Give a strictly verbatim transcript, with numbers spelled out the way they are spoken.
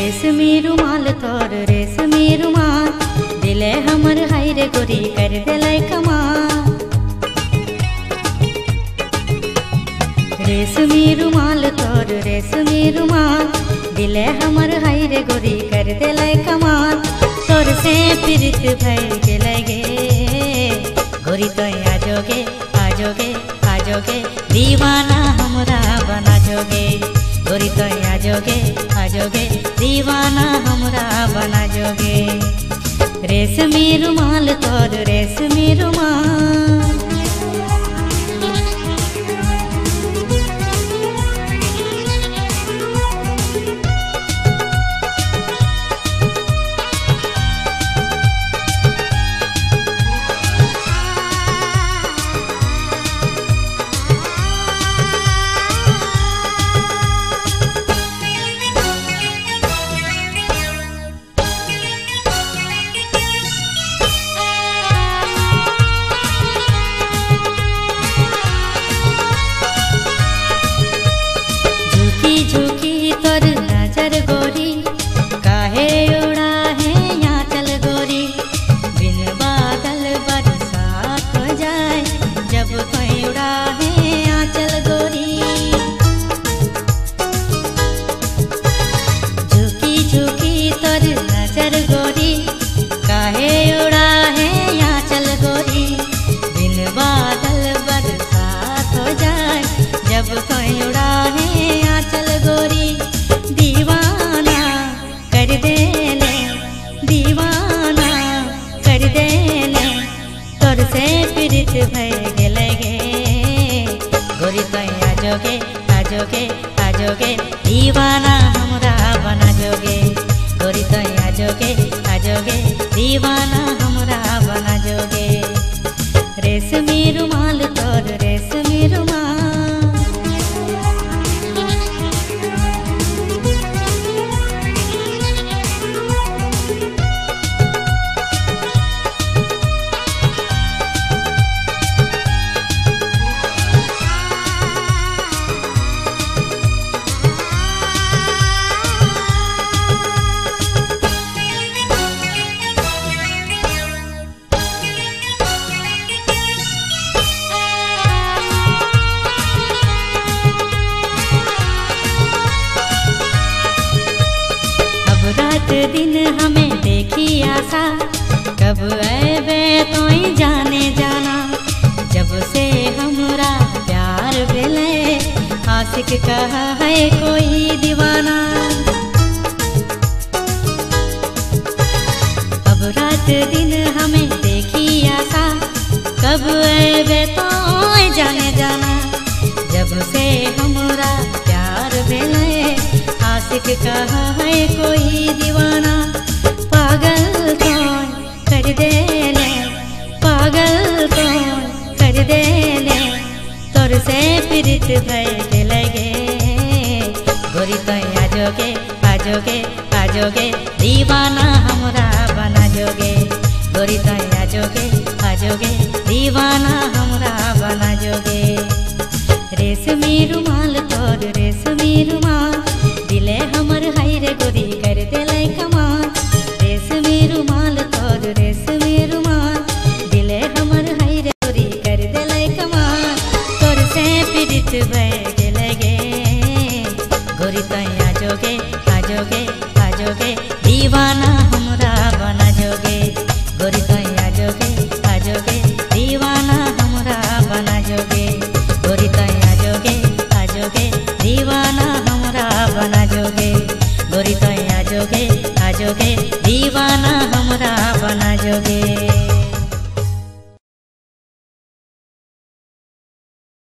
रेशमी रुमाल तोर रेशमी रुमाल दिले हमर हायरे गोरी कर दिले कमाल। रेशमी रुमाल तोर रेशमी रुमाल दिले हमर हायरे गोरी कर दिले कमाल। तोर से पीरित भइल गेले गे गोरी तो आजोगे आजोगे आजोगे दीवाना हमरा बना जोगे। गोरी तो आजोगे आजोगे दीवाना हमरा बना जोगे। रेशमी रुमाल तोर रेशमी रुमाल। भय गेले गे गोरी तो आजोगे आजोगे आजोगे दीवाना हमरा बना जोगे। गोरी तो आजोगे आजोगे दीवाना हमरा बना जोगे। रेशमी रुमाल तोर रेशमी रुमाल। दिन हमें देखी आशा कब आवे तो ही जाने जाना। जब से हमरा प्यार भेले आशिक कहा है कोई दीवाना। अब रात दिन हमें देखी आशा कब आवे तो ही जाने जाना। जब से हमरा प्यार भेले आशिक कहा है कोई दीवाना। पागल कौन कर देने पागल कौन कर देने तोर से पीरित भइल गेले गे गोरी तो आजोगे आजोगे आजोगे दीवाना हमरा बना जोगे। गोरी तो आजोगे आजोगे दीवाना हमरा बना जोगे। रेशमी रुमाल तोर रेशमी रुमाल दिले हमर हायरे गोरी कर दिले कमाल। रेशमी रुमाल तोर रेशमी रुमाल दिले हमर हायरे गोरी कर दिले कमाल। तोर से पीरित भइल गेले गे गोरी तो आजोगे आजोगे आजोगे दीवाना हमरा बना जोगे। गोरी तो आजोगे आजोगे दीवाना हमरा बना जोगे। गोरी तो आजोगे आजोगे दीवाना बना जोगे। गोरी तो आजोगे आजोगे दीवाना हमरा बना जोगे।